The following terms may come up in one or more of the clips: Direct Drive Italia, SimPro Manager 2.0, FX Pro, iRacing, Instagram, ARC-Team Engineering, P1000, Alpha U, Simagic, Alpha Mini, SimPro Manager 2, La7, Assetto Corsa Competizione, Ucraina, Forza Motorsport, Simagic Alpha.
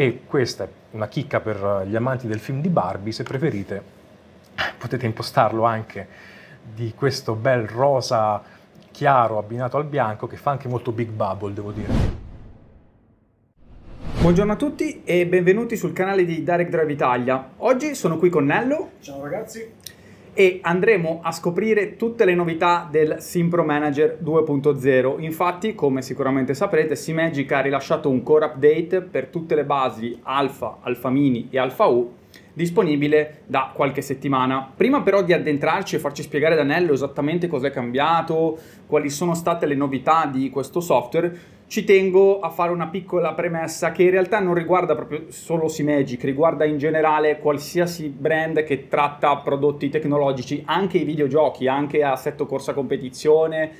E questa è una chicca per gli amanti del film di Barbie, se preferite potete impostarlo anche di questo bel rosa chiaro abbinato al bianco che fa anche molto Big Bubble, devo dire. Buongiorno a tutti e benvenuti sul canale di Direct Drive Italia. Oggi sono qui con Nello. Ciao ragazzi. E andremo a scoprire tutte le novità del SimPro Manager 2.0. Infatti, come sicuramente saprete, Simagic ha rilasciato un core update per tutte le basi Alpha, Alpha Mini e Alpha U, disponibile da qualche settimana. Prima però di addentrarci e farci spiegare da Nello esattamente cosa è cambiato, quali sono state le novità di questo software, ci tengo a fare una piccola premessa che in realtà non riguarda proprio solo Simagic, riguarda in generale qualsiasi brand che tratta prodotti tecnologici, anche i videogiochi, anche Assetto Corsa Competizione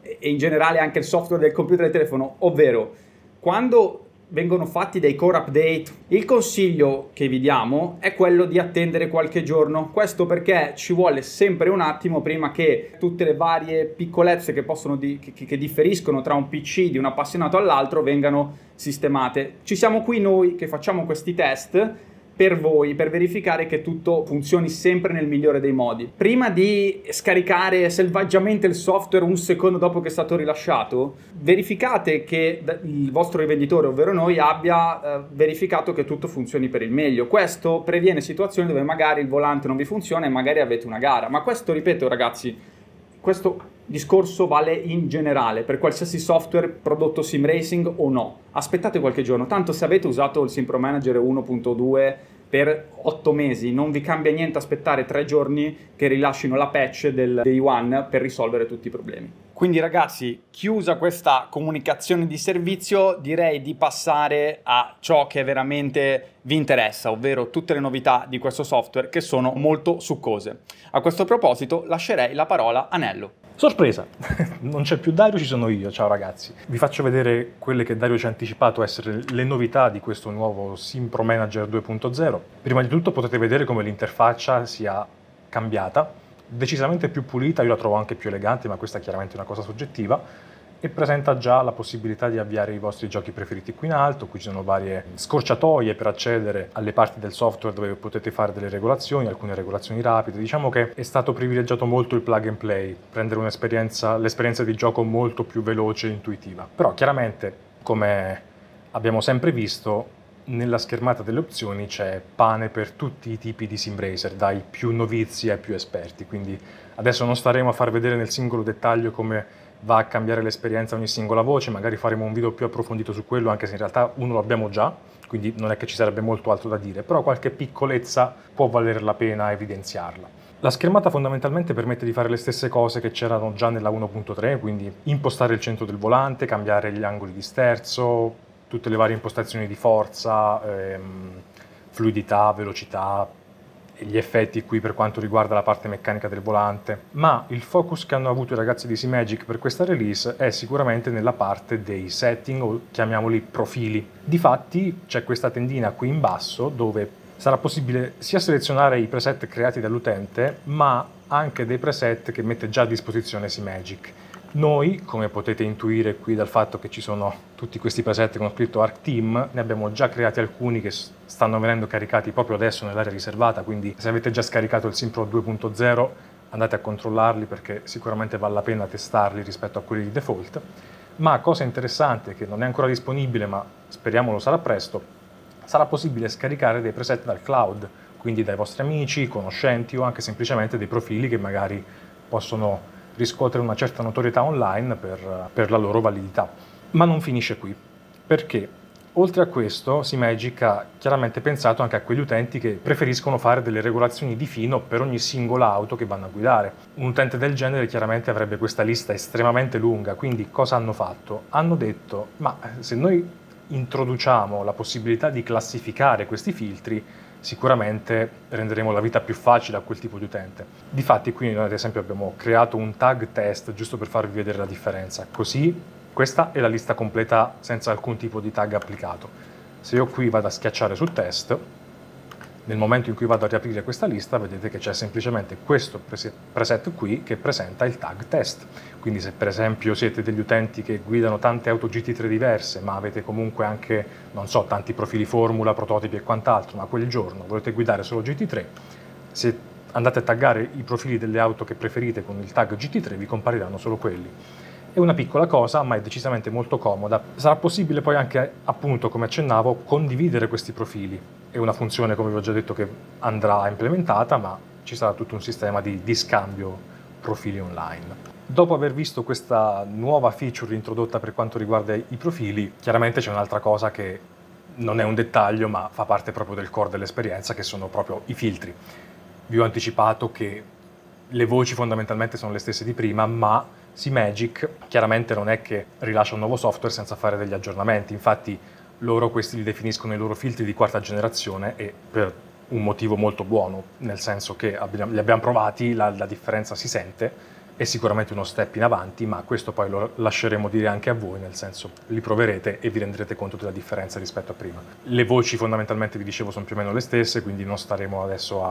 e in generale anche il software del computer e del telefono, ovvero quando vengono fatti dei core update, il consiglio che vi diamo è quello di attendere qualche giorno. Questo perché ci vuole sempre un attimo prima che tutte le varie piccolezze che differiscono tra un PC di un appassionato all'altro vengano sistemate. Ci siamo qui noi che facciamo questi test per voi, per verificare che tutto funzioni sempre nel migliore dei modi. Prima di scaricare selvaggiamente il software un secondo dopo che è stato rilasciato, verificate che il vostro rivenditore, ovvero noi, abbia verificato che tutto funzioni per il meglio. Questo previene situazioni dove magari il volante non vi funziona e magari avete una gara. Ma questo, ripeto ragazzi, questo discorso vale in generale per qualsiasi software prodotto sim racing o no. Aspettate qualche giorno, tanto se avete usato il SimPro Manager 1.2 per 8 mesi non vi cambia niente aspettare 3 giorni che rilascino la patch del Day One per risolvere tutti i problemi. Quindi ragazzi, chiusa questa comunicazione di servizio, direi di passare a ciò che veramente vi interessa, ovvero tutte le novità di questo software che sono molto succose. A questo proposito lascerei la parola a Nello. Sorpresa! Non c'è più Dario, ci sono io. Ciao ragazzi. Vi faccio vedere quelle che Dario ci ha anticipato essere le novità di questo nuovo SimPro Manager 2.0. Prima di tutto potete vedere come l'interfaccia sia cambiata, decisamente più pulita, io la trovo anche più elegante, ma questa è chiaramente una cosa soggettiva, e presenta già la possibilità di avviare i vostri giochi preferiti qui in alto. Qui ci sono varie scorciatoie per accedere alle parti del software dove potete fare delle regolazioni, alcune regolazioni rapide. Diciamo che è stato privilegiato molto il plug and play, rendere l'esperienza di gioco molto più veloce e intuitiva. Però chiaramente, come abbiamo sempre visto, nella schermata delle opzioni c'è pane per tutti i tipi di sim racer, dai più novizi ai più esperti, quindi adesso non staremo a far vedere nel singolo dettaglio come va a cambiare l'esperienza ogni singola voce, magari faremo un video più approfondito su quello, anche se in realtà uno lo abbiamo già, quindi non è che ci sarebbe molto altro da dire, però qualche piccolezza può valer la pena evidenziarla. La schermata fondamentalmente permette di fare le stesse cose che c'erano già nella 1.3, quindi impostare il centro del volante, cambiare gli angoli di sterzo, tutte le varie impostazioni di forza, fluidità, velocità e gli effetti qui per quanto riguarda la parte meccanica del volante. Ma il focus che hanno avuto i ragazzi di Simagic per questa release è sicuramente nella parte dei setting, o chiamiamoli profili. Difatti c'è questa tendina qui in basso dove sarà possibile sia selezionare i preset creati dall'utente, ma anche dei preset che mette già a disposizione Simagic. Noi, come potete intuire qui dal fatto che ci sono tutti questi preset con scritto ARC-Team, ne abbiamo già creati alcuni che stanno venendo caricati proprio adesso nell'area riservata, quindi se avete già scaricato il SimPro 2.0 andate a controllarli perché sicuramente vale la pena testarli rispetto a quelli di default. Ma cosa interessante, che non è ancora disponibile ma speriamo lo sarà presto, sarà possibile scaricare dei preset dal cloud, quindi dai vostri amici, conoscenti o anche semplicemente dei profili che magari possono riscuotere una certa notorietà online per la loro validità. Ma non finisce qui, perché oltre a questo Simagic ha chiaramente pensato anche a quegli utenti che preferiscono fare delle regolazioni di fino per ogni singola auto che vanno a guidare. Un utente del genere chiaramente avrebbe questa lista estremamente lunga, quindi cosa hanno fatto? Hanno detto, ma se noi introduciamo la possibilità di classificare questi filtri, sicuramente renderemo la vita più facile a quel tipo di utente. Difatti qui noi ad esempio abbiamo creato un tag test giusto per farvi vedere la differenza, così questa è la lista completa senza alcun tipo di tag applicato. Se io qui vado a schiacciare su test, Nel momento in cui vado a riaprire questa lista, vedete che c'è semplicemente questo preset qui che presenta il tag test. Quindi se per esempio siete degli utenti che guidano tante auto GT3 diverse, ma avete comunque anche, non so, tanti profili formula, prototipi e quant'altro, ma quel giorno volete guidare solo GT3, se andate a taggare i profili delle auto che preferite con il tag GT3 vi compariranno solo quelli. È una piccola cosa, ma è decisamente molto comoda. Sarà possibile poi anche, appunto, come accennavo, condividere questi profili. È una funzione, come vi ho già detto, che andrà implementata, ma ci sarà tutto un sistema di scambio profili online. Dopo aver visto questa nuova feature introdotta per quanto riguarda i profili, chiaramente c'è un'altra cosa che non è un dettaglio, ma fa parte proprio del core dell'esperienza, che sono proprio i filtri. Vi ho anticipato che le voci fondamentalmente sono le stesse di prima, ma Simagic chiaramente non è che rilascia un nuovo software senza fare degli aggiornamenti, infatti loro questi li definiscono i loro filtri di quarta generazione e per un motivo molto buono, nel senso che li abbiamo provati, la differenza si sente, è sicuramente uno step in avanti, ma questo poi lo lasceremo dire anche a voi, nel senso li proverete e vi renderete conto della differenza rispetto a prima. Le voci fondamentalmente, vi dicevo, sono più o meno le stesse, quindi non staremo adesso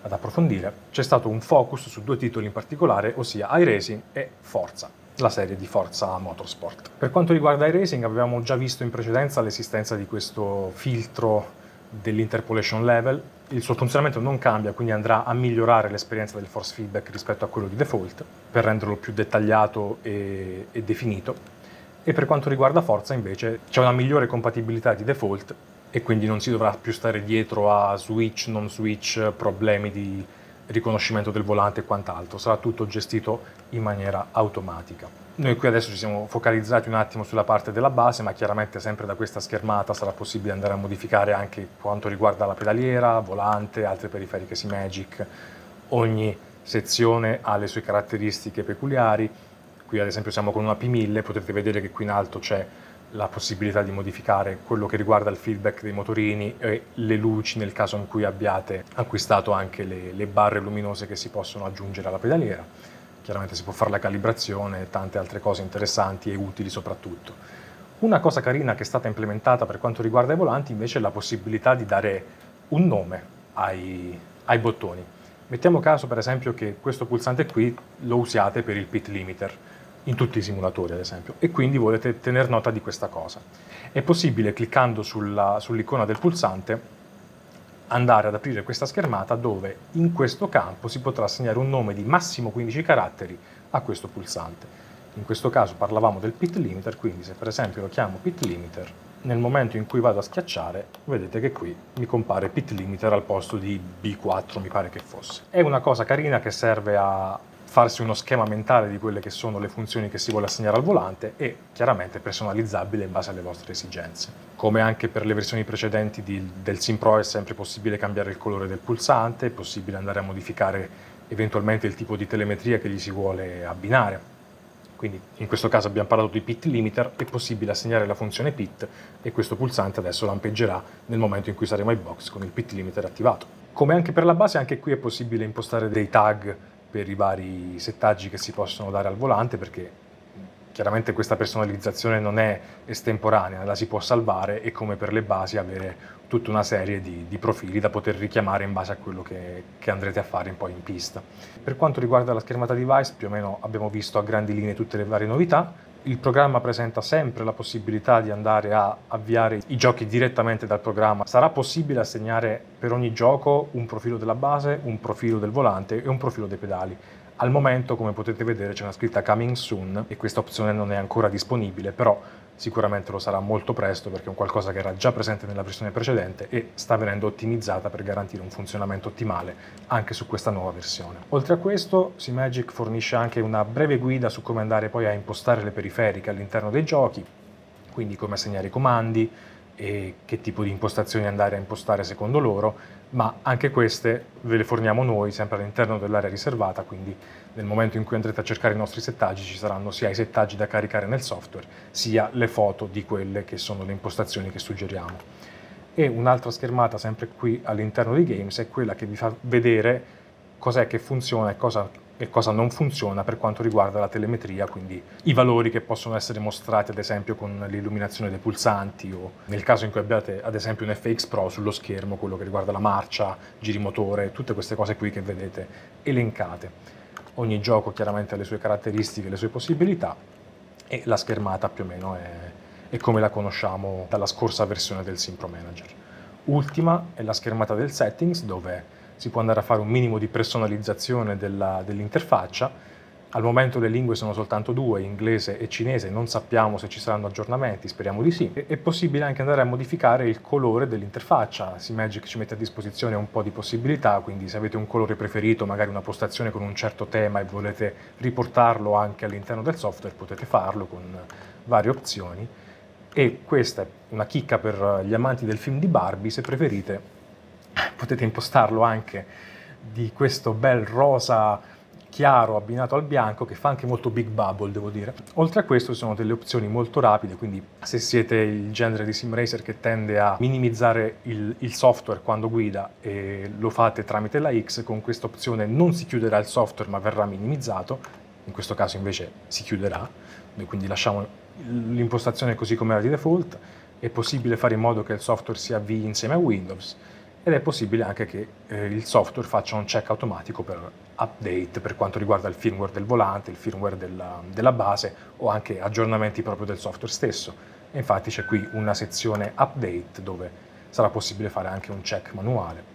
ad approfondire. C'è stato un focus su due titoli in particolare, ossia iRacing e Forza, la serie di Forza Motorsport. Per quanto riguarda iRacing, avevamo già visto in precedenza l'esistenza di questo filtro dell'interpolation level. Il suo funzionamento non cambia, quindi andrà a migliorare l'esperienza del force feedback rispetto a quello di default, per renderlo più dettagliato e definito. E per quanto riguarda Forza, invece, c'è una migliore compatibilità di default, e quindi non si dovrà più stare dietro a switch, non switch, problemi di riconoscimento del volante e quant'altro, sarà tutto gestito in maniera automatica. Noi qui adesso ci siamo focalizzati un attimo sulla parte della base, ma chiaramente sempre da questa schermata sarà possibile andare a modificare anche quanto riguarda la pedaliera, volante, altre periferiche Simagic. Ogni sezione ha le sue caratteristiche peculiari, qui ad esempio siamo con una P1000, potete vedere che qui in alto c'è la possibilità di modificare quello che riguarda il feedback dei motorini e le luci, nel caso in cui abbiate acquistato anche le barre luminose che si possono aggiungere alla pedaliera. Chiaramente si può fare la calibrazione e tante altre cose interessanti e utili soprattutto. Una cosa carina che è stata implementata per quanto riguarda i volanti invece è la possibilità di dare un nome ai bottoni. Mettiamo caso per esempio che questo pulsante qui lo usiate per il pit limiter, in tutti i simulatori ad esempio, e quindi volete tener nota di questa cosa. È possibile, cliccando sull'icona del pulsante, andare ad aprire questa schermata dove in questo campo si potrà assegnare un nome di massimo 15 caratteri a questo pulsante. In questo caso parlavamo del pit limiter, quindi se per esempio lo chiamo pit limiter, nel momento in cui vado a schiacciare vedete che qui mi compare pit limiter al posto di B4, mi pare che fosse. È una cosa carina che serve a farsi uno schema mentale di quelle che sono le funzioni che si vuole assegnare al volante e chiaramente personalizzabile in base alle vostre esigenze. Come anche per le versioni precedenti del SimPro è sempre possibile cambiare il colore del pulsante, è possibile andare a modificare eventualmente il tipo di telemetria che gli si vuole abbinare. Quindi in questo caso abbiamo parlato di pit limiter, è possibile assegnare la funzione pit e questo pulsante adesso lampeggerà nel momento in cui saremo ai box con il pit limiter attivato. Come anche per la base, anche qui è possibile impostare dei tag per i vari settaggi che si possono dare al volante, perché chiaramente questa personalizzazione non è estemporanea, la si può salvare e come per le basi avere tutta una serie di profili da poter richiamare in base a quello che andrete a fare poi in pista. Per quanto riguarda la schermata device, più o meno abbiamo visto a grandi linee tutte le varie novità. Il programma presenta sempre la possibilità di andare a avviare i giochi direttamente dal programma. Sarà possibile assegnare per ogni gioco un profilo della base, un profilo del volante e un profilo dei pedali. Al momento, come potete vedere, c'è una scritta Coming Soon e questa opzione non è ancora disponibile, però sicuramente lo sarà molto presto perché è un qualcosa che era già presente nella versione precedente e sta venendo ottimizzata per garantire un funzionamento ottimale anche su questa nuova versione. Oltre a questo, Simagic fornisce anche una breve guida su come andare poi a impostare le periferiche all'interno dei giochi, quindi come assegnare i comandi e che tipo di impostazioni andare a impostare secondo loro, ma anche queste ve le forniamo noi sempre all'interno dell'area riservata, quindi nel momento in cui andrete a cercare i nostri settaggi ci saranno sia i settaggi da caricare nel software, sia le foto di quelle che sono le impostazioni che suggeriamo. E un'altra schermata sempre qui all'interno dei games è quella che vi fa vedere cos'è che funziona e cosa e cosa non funziona per quanto riguarda la telemetria, quindi i valori che possono essere mostrati ad esempio con l'illuminazione dei pulsanti, o nel caso in cui abbiate ad esempio un FX Pro sullo schermo, quello che riguarda la marcia, girimotore, tutte queste cose qui che vedete elencate. Ogni gioco chiaramente ha le sue caratteristiche, le sue possibilità, e la schermata più o meno è come la conosciamo dalla scorsa versione del SimPro Manager. Ultima è la schermata del settings, dove si può andare a fare un minimo di personalizzazione dell'interfaccia. Al momento le lingue sono soltanto due, inglese e cinese, non sappiamo se ci saranno aggiornamenti, speriamo di sì. È possibile anche andare a modificare il colore dell'interfaccia. Simagic ci mette a disposizione un po' di possibilità, quindi se avete un colore preferito, magari una postazione con un certo tema e volete riportarlo anche all'interno del software, potete farlo con varie opzioni. E questa è una chicca per gli amanti del film di Barbie: se preferite potete impostarlo anche di questo bel rosa chiaro abbinato al bianco, che fa anche molto Big Bubble, devo dire. Oltre a questo ci sono delle opzioni molto rapide, quindi se siete il genere di sim racer che tende a minimizzare il software quando guida e lo fate tramite la X, con questa opzione non si chiuderà il software ma verrà minimizzato. In questo caso invece si chiuderà, quindi lasciamo l'impostazione così come era di default. È possibile fare in modo che il software si avvii insieme a Windows, ed è possibile anche che il software faccia un check automatico per update per quanto riguarda il firmware del volante, il firmware della base, o anche aggiornamenti proprio del software stesso. E infatti c'è qui una sezione update dove sarà possibile fare anche un check manuale.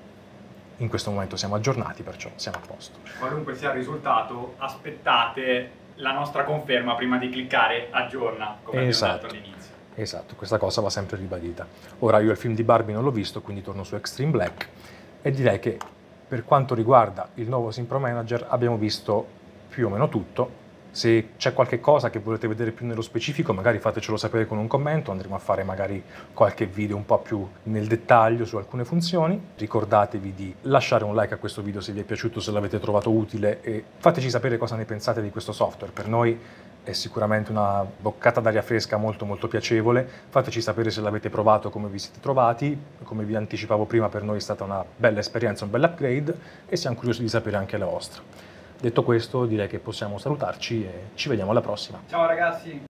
In questo momento siamo aggiornati, perciò siamo a posto. Qualunque sia il risultato, aspettate la nostra conferma prima di cliccare aggiorna, come abbiamo detto all'inizio. Esatto, questa cosa va sempre ribadita. Ora io il film di Barbie non l'ho visto, quindi torno su Extreme Black e direi che per quanto riguarda il nuovo SimPro Manager abbiamo visto più o meno tutto. Se c'è qualche cosa che volete vedere più nello specifico, magari fatecelo sapere con un commento, andremo a fare magari qualche video un po' più nel dettaglio su alcune funzioni. Ricordatevi di lasciare un like a questo video se vi è piaciuto, se l'avete trovato utile, e fateci sapere cosa ne pensate di questo software. Per noi è sicuramente una boccata d'aria fresca molto molto piacevole. Fateci sapere se l'avete provato, come vi siete trovati. Come vi anticipavo prima, per noi è stata una bella esperienza, un bel upgrade, e siamo curiosi di sapere anche la vostra. Detto questo, direi che possiamo salutarci e ci vediamo alla prossima. Ciao ragazzi!